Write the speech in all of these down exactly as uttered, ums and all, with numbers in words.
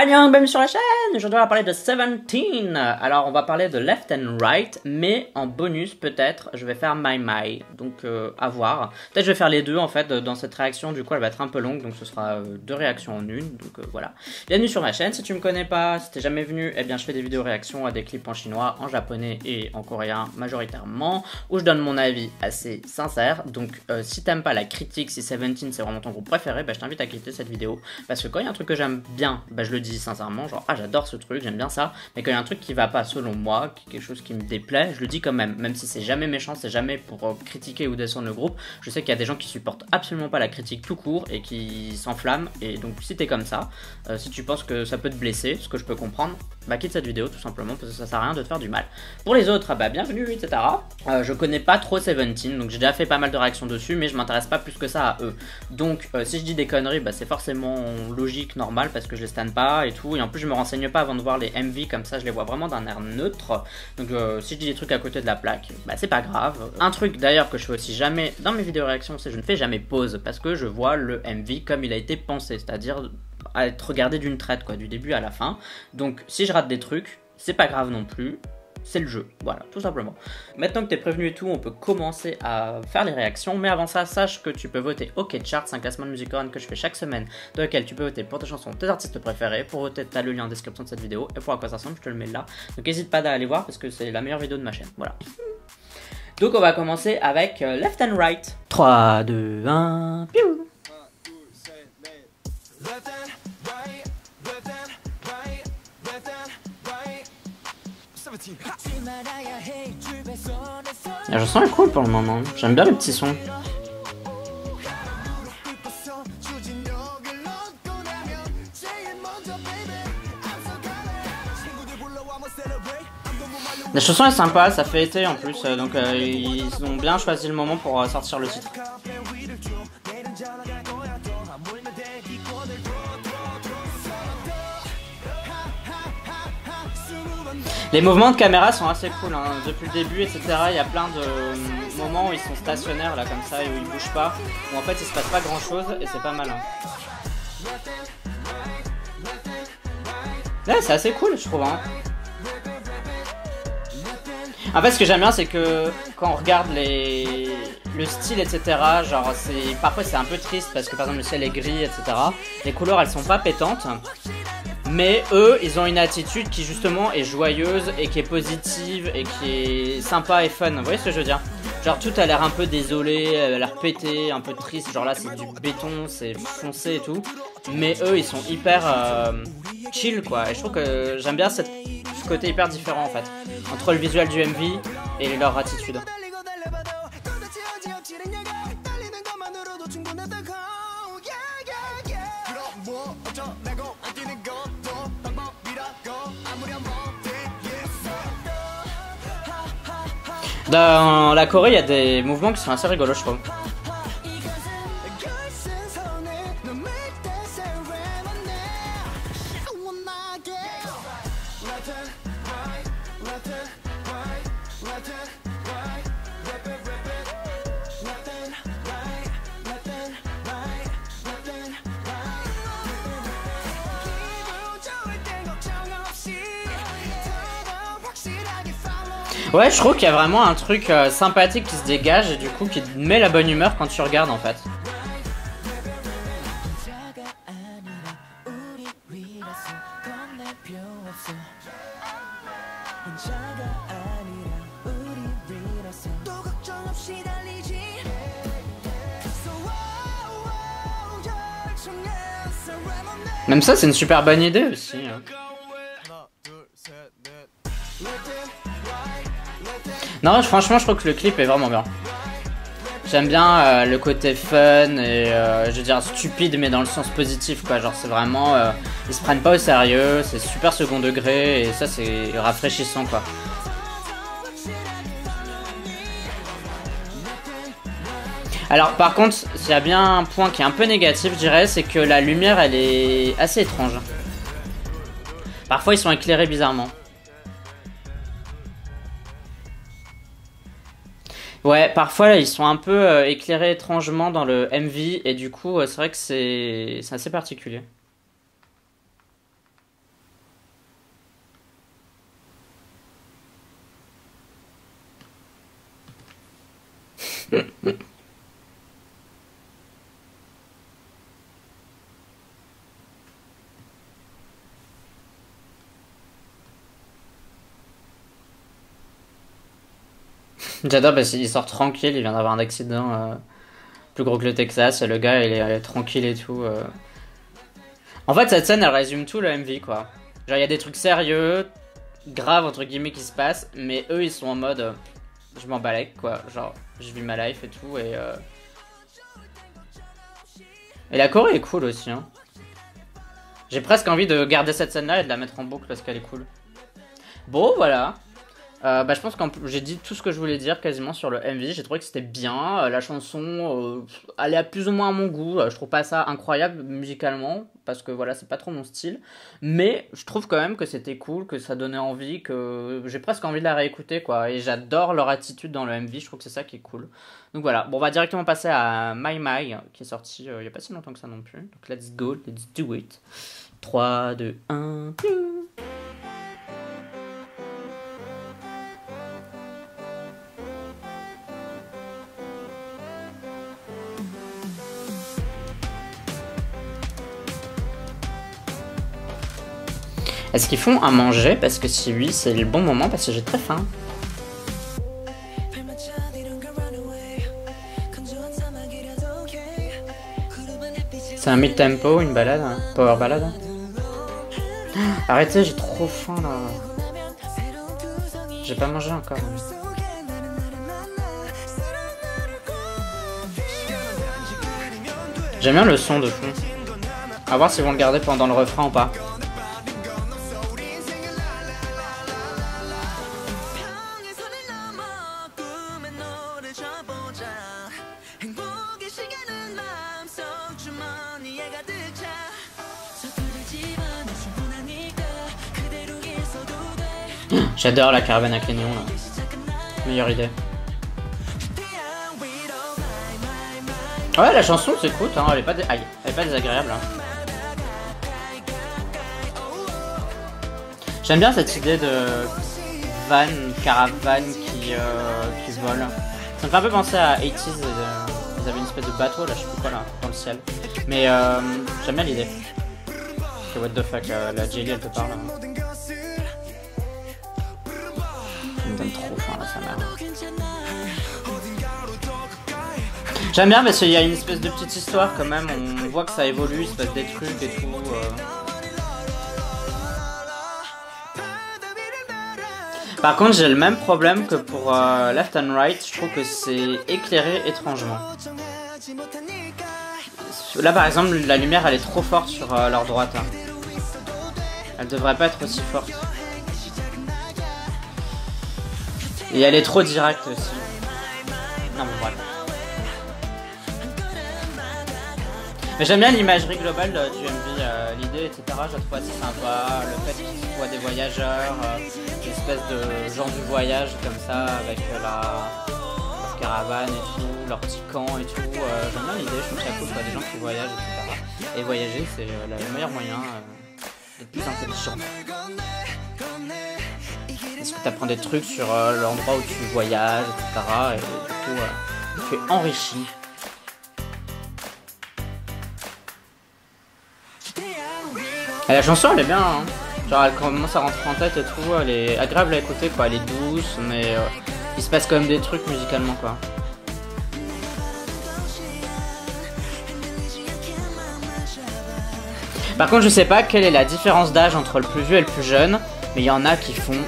Annyeong, bienvenue sur la chaîne. Aujourd'hui on va parler de Seventeen. Alors on va parler de Left and Right, mais en bonus peut-être je vais faire My My. Donc euh, à voir. Peut-être je vais faire les deux en fait dans cette réaction. Du coup elle va être un peu longue, donc ce sera euh, deux réactions en une. Donc euh, voilà. Bienvenue sur ma chaîne. Si tu me connais pas, si t'es jamais venu, eh bien je fais des vidéos réactions à des clips en chinois, en japonais et en coréen majoritairement, où je donne mon avis assez sincère. Donc euh, si t'aimes pas la critique, si Seventeen c'est vraiment ton groupe préféré, bah, je t'invite à quitter cette vidéo. Parce que quand il y a un truc que j'aime bien, bah, je le dis sincèrement, genre ah j'adore ce truc, j'aime bien ça, mais quand il y a un truc qui va pas selon moi, quelque chose qui me déplaît, je le dis quand même, même si c'est jamais méchant, c'est jamais pour critiquer ou descendre le groupe. Je sais qu'il y a des gens qui supportent absolument pas la critique tout court et qui s'enflamment, et donc si t'es comme ça, euh, si tu penses que ça peut te blesser, ce que je peux comprendre, bah quitte cette vidéo tout simplement parce que ça sert à rien de te faire du mal. Pour les autres, bah bienvenue, et cetera. Euh, je connais pas trop Seventeen, donc j'ai déjà fait pas mal de réactions dessus, mais je m'intéresse pas plus que ça à eux. Donc euh, si je dis des conneries, bah c'est forcément logique, normal, parce que je les stan pas et tout, et en plus je me renseigne pas avant de voir les M V, comme ça je les vois vraiment d'un air neutre. Donc euh, si je dis des trucs à côté de la plaque, bah c'est pas grave. Un truc d'ailleurs que je fais aussi jamais dans mes vidéos réactions, c'est je ne fais jamais pause, parce que je vois le M V comme il a été pensé, c'est à dire à être regardé d'une traite quoi, du début à la fin. Donc si je rate des trucs, c'est pas grave non plus, c'est le jeu, voilà, tout simplement. Maintenant que t'es prévenu et tout, on peut commencer à faire les réactions, mais avant ça, sache que tu peux voter OK Charts, un classement de musique coréenne que je fais chaque semaine, dans lequel tu peux voter pour tes chansons, tes artistes préférés. Pour voter, t'as le lien en description de cette vidéo, et pour à quoi ça ressemble, je te le mets là. Donc n'hésite pas à aller voir, parce que c'est la meilleure vidéo de ma chaîne, voilà. Donc on va commencer avec Left and Right. trois, deux, un, piou. La chanson est cool pour le moment, j'aime bien les petits sons. La chanson est sympa, ça fait été en plus, donc euh, ils ont bien choisi le moment pour euh, sortir le titre. Les mouvements de caméra sont assez cool, hein. Depuis le début, et cetera. Il y a plein de moments où ils sont stationnaires là comme ça et où ils bougent pas, où en fait il se passe pas grand chose et c'est pas mal. Hein. Ouais, c'est assez cool, je trouve. Hein. En fait, ce que j'aime bien, c'est que quand on regarde les... le style, et cetera. Genre, c'est parfois c'est un peu triste parce que par exemple le ciel est gris, et cetera. Les couleurs, elles sont pas pétantes. Mais eux, ils ont une attitude qui justement est joyeuse et qui est positive et qui est sympa et fun. Vous voyez ce que je veux dire? Genre tout a l'air un peu désolé, elle a l'air pété, un peu triste. Genre là c'est du béton, c'est foncé et tout. Mais eux, ils sont hyper euh, chill quoi. Et je trouve que j'aime bien cette, ce côté hyper différent en fait. Entre le visuel du M V et leur attitude. Dans la Corée, il y a des mouvements qui sont assez rigolos, je trouve. Ouais, je trouve qu'il y a vraiment un truc euh, sympathique qui se dégage et du coup qui te met la bonne humeur quand tu regardes en fait. Même ça, c'est une super bonne idée aussi. Hein. Non, franchement, je trouve que le clip est vraiment bien. J'aime bien euh, le côté fun et euh, je veux dire stupide, mais dans le sens positif quoi. Genre, c'est vraiment. Euh, ils se prennent pas au sérieux, c'est super second degré et ça, c'est rafraîchissant quoi. Alors, par contre, s'il y a bien un point qui est un peu négatif, je dirais, c'est que la lumière elle est assez étrange. Parfois, ils sont éclairés bizarrement. Ouais, parfois là, ils sont un peu euh, éclairés étrangement dans le M V et du coup euh, c'est vrai que c'est assez particulier. J'adore parce qu'il sort tranquille, il vient d'avoir un accident euh, plus gros que le Texas, et le gars il est, il est tranquille et tout. Euh. En fait cette scène elle résume tout le M V quoi. Genre il y a des trucs sérieux, graves entre guillemets qui se passent, mais eux ils sont en mode euh, je m'en balèque quoi, genre je vis ma life et tout et... Euh... Et la Corée est cool aussi hein. J'ai presque envie de garder cette scène là et de la mettre en boucle parce qu'elle est cool. Bon voilà. Euh, bah, je pense que j'ai dit tout ce que je voulais dire quasiment sur le M V, j'ai trouvé que c'était bien, euh, la chanson euh, elle est à plus ou moins à mon goût, euh, je trouve pas ça incroyable musicalement, parce que voilà c'est pas trop mon style, mais je trouve quand même que c'était cool, que ça donnait envie, que j'ai presque envie de la réécouter quoi, et j'adore leur attitude dans le M V, je trouve que c'est ça qui est cool. Donc voilà, bon on va directement passer à My My, qui est sorti euh, il y a pas si longtemps que ça non plus, donc let's go, let's do it, trois, deux, un, Est-ce qu'ils font à manger? Parce que si oui, c'est le bon moment parce que j'ai très faim. C'est un mid-tempo, une balade, hein? Power balade. Arrêtez, j'ai trop faim là. J'ai pas mangé encore. J'aime bien le son de fond. À voir s'ils vont le garder pendant le refrain ou pas. J'adore la caravane à Kenyon là. Meilleure idée. Ouais la chanson s'écoute hein, elle est pas, dé... Aïe, elle est pas désagréable hein. J'aime bien cette idée de van, caravane qui, euh, qui vole. Ça me fait un peu penser à eighties, euh, ils avaient une espèce de bateau là, je sais plus quoi là, dans le ciel. Mais euh, j'aime bien l'idée. Que what the fuck, euh, la Jelly elle te parle hein. Trop fin là, ça m'a. J'aime bien parce qu'il y a une espèce de petite histoire quand même, on voit que ça évolue, il se passe des trucs et tout. Euh... Par contre, j'ai le même problème que pour euh, Left and Right, je trouve que c'est éclairé étrangement. Là par exemple, la lumière elle est trop forte sur euh, leur droite. Hein. Elle devrait pas être aussi forte. Et elle est trop directe aussi. Non mais voilà. Mais j'aime bien l'imagerie globale euh, du M V, euh, l'idée et cetera. Je la trouve assez sympa, le fait qu'ils soient des voyageurs, euh, une espèce de gens du voyage comme ça, avec euh, la... leur caravane et tout, leur petit camp et tout. Euh, j'aime bien l'idée, je trouve ça cool, quoi, des gens qui voyagent et cetera. Et voyager c'est euh, le meilleur moyen euh, d'être plus intelligent. Parce que tu apprends des trucs sur euh, l'endroit où tu voyages, et cetera. Et du coup, euh, tu es enrichi. Et la chanson, elle est bien. Hein. Genre, elle commence à rentrer en tête et tout. Elle est agréable à écouter, quoi. Elle est douce, mais euh, il se passe quand même des trucs musicalement, quoi. Par contre, je sais pas quelle est la différence d'âge entre le plus vieux et le plus jeune. Mais il y en a qui font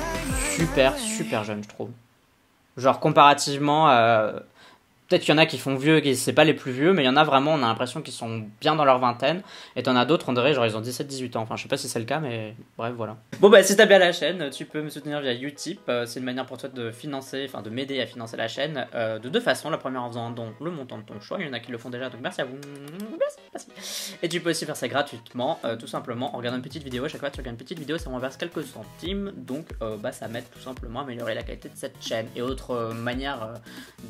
super super jeune je trouve. Genre comparativement, euh, peut-être qu'il y en a qui font vieux, qui c'est pas les plus vieux, mais il y en a vraiment on a l'impression qu'ils sont bien dans leur vingtaine. Et t'en as d'autres on dirait genre ils ont dix-sept dix-huit ans. Enfin je sais pas si c'est le cas mais bref voilà. Bon bah si t'as bien la chaîne, tu peux me soutenir via Utip. Euh, c'est une manière pour toi de financer, enfin de m'aider à financer la chaîne euh, de deux façons. La première en faisant un don, le montant de ton choix. Il y en a qui le font déjà donc merci à vous. Merci. Merci. Et tu peux aussi faire ça gratuitement, euh, tout simplement en regardant une petite vidéo. À chaque fois que tu regardes une petite vidéo ça renverse quelques centimes. Donc euh, bah ça m'aide tout simplement à améliorer la qualité de cette chaîne. Et autre euh, manière euh,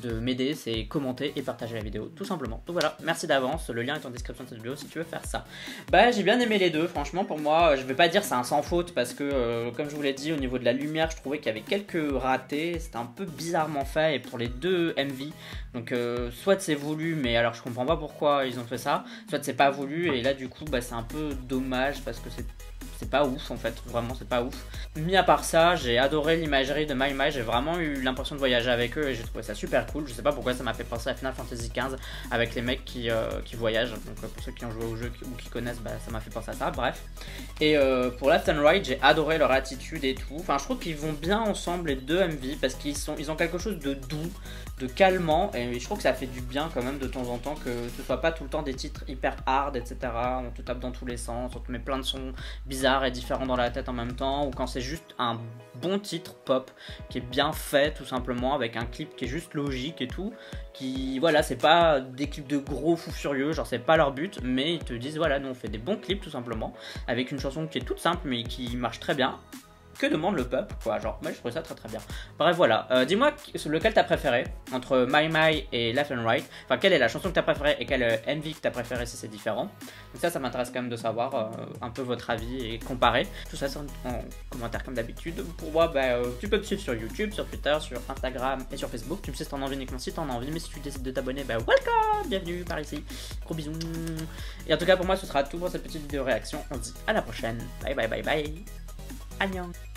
de m'aider c'est commenter et partager la vidéo tout simplement. Donc voilà, merci d'avance, le lien est en description de cette vidéo si tu veux faire ça. Bah j'ai bien aimé les deux, franchement pour moi, je vais pas dire c'est un sans faute parce que euh, comme je vous l'ai dit au niveau de la lumière je trouvais qu'il y avait quelques ratés, c'était un peu bizarrement fait et pour les deux M V, donc euh, soit c'est voulu mais alors je comprends pas pourquoi ils ont fait ça, soit c'est pas voulu et là du coup bah c'est un peu dommage parce que c'est C'est pas ouf en fait, vraiment c'est pas ouf. Mis à part ça, j'ai adoré l'imagerie de My My, j'ai vraiment eu l'impression de voyager avec eux et j'ai trouvé ça super cool. Je sais pas pourquoi ça m'a fait penser à Final Fantasy quinze avec les mecs qui, euh, qui voyagent. Donc euh, pour ceux qui ont joué au jeu ou qui connaissent, bah, ça m'a fait penser à ça, bref. Et euh, pour Left and Right, j'ai adoré leur attitude et tout. Enfin je trouve qu'ils vont bien ensemble les deux M V parce qu'ils sont, ils ont quelque chose de doux, de calmant et je trouve que ça fait du bien quand même de temps en temps que ce soit pas tout le temps des titres hyper hard, etc. On te tape dans tous les sens, on te met plein de sons bizarres et différent dans la tête en même temps, ou quand c'est juste un bon titre pop qui est bien fait tout simplement avec un clip qui est juste logique et tout, qui voilà, c'est pas des clips de gros fous furieux, genre c'est pas leur but, mais ils te disent voilà nous on fait des bons clips tout simplement avec une chanson qui est toute simple mais qui marche très bien. Que demande le peuple quoi, genre moi je trouve ça très très bien. Bref voilà, euh, dis-moi lequel t'as préféré entre My My et Left and Right, enfin quelle est la chanson que t'as préférée et quelle euh, M V que t'as préférée si c'est différent. Donc ça ça m'intéresse quand même de savoir euh, un peu votre avis et comparer. Tout ça c'est en, en commentaire comme d'habitude. Pour moi bah, euh, tu peux me suivre sur YouTube, sur Twitter, sur Instagram et sur Facebook. Tu me sais si t'en as envie uniquement si t'en as envie, mais si tu décides de t'abonner bah welcome, bienvenue par ici. Gros bisous. Et en tout cas pour moi ce sera tout pour cette petite vidéo réaction. On se dit à la prochaine. Bye bye bye bye. Annyeong.